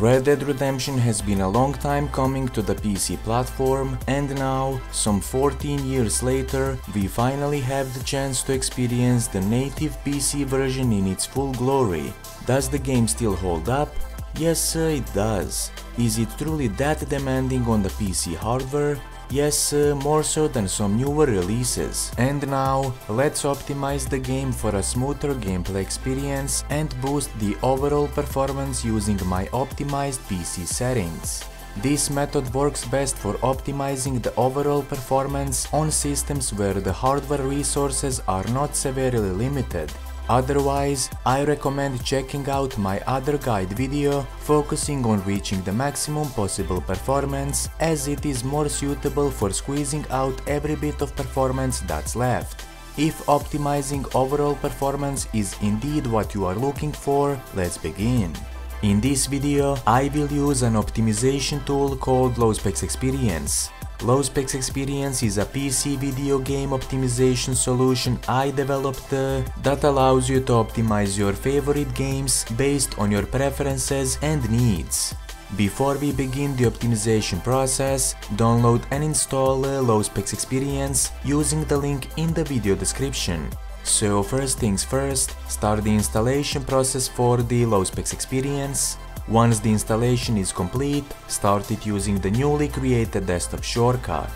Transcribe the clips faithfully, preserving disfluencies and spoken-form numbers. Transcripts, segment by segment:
Red Dead Redemption has been a long time coming to the P C platform, and now, some fourteen years later, we finally have the chance to experience the native P C version in its full glory. Does the game still hold up? Yes, uh, it does. Is it truly that demanding on the P C hardware? Yes, uh, more so than some newer releases. And now, let's optimize the game for a smoother gameplay experience and boost the overall performance using my optimized P C settings. This method works best for optimizing the overall performance on systems where the hardware resources are not severely limited. Otherwise, I recommend checking out my other guide video focusing on reaching the maximum possible performance, as it is more suitable for squeezing out every bit of performance that's left. If optimizing overall performance is indeed what you are looking for, let's begin. In this video, I will use an optimization tool called Low Specs Experience. Low Specs Experience is a P C video game optimization solution I developed uh, that allows you to optimize your favorite games based on your preferences and needs. Before we begin the optimization process, download and install uh, Low Specs Experience using the link in the video description. So first things first, start the installation process for the Low Specs Experience. Once the installation is complete, start it using the newly created desktop shortcut.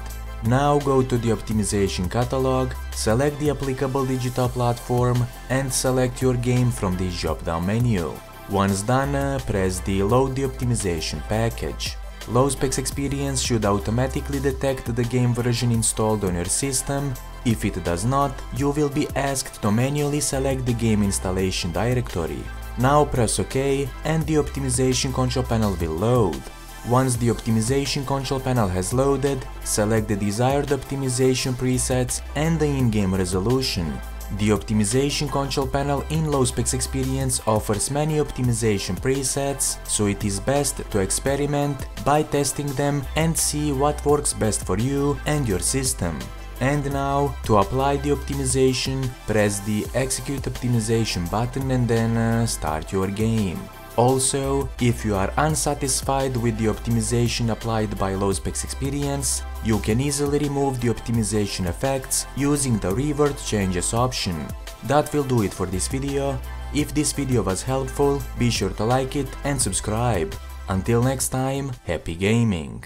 Now go to the optimization catalog, select the applicable digital platform and select your game from the drop-down menu. Once done, press the Load the Optimization Package. Low Specs Experience should automatically detect the game version installed on your system. If it does not, you will be asked to manually select the game installation directory. Now press OK and the optimization control panel will load. Once the optimization control panel has loaded, select the desired optimization presets and the in-game resolution. The optimization control panel in Low Specs Experience offers many optimization presets, so it is best to experiment by testing them and see what works best for you and your system. And now, to apply the optimization, press the Execute Optimization button and then uh, start your game. Also, if you are unsatisfied with the optimization applied by Low Specs Experience, you can easily remove the optimization effects using the Revert Changes option. That will do it for this video. If this video was helpful, be sure to like it and subscribe. Until next time, happy gaming!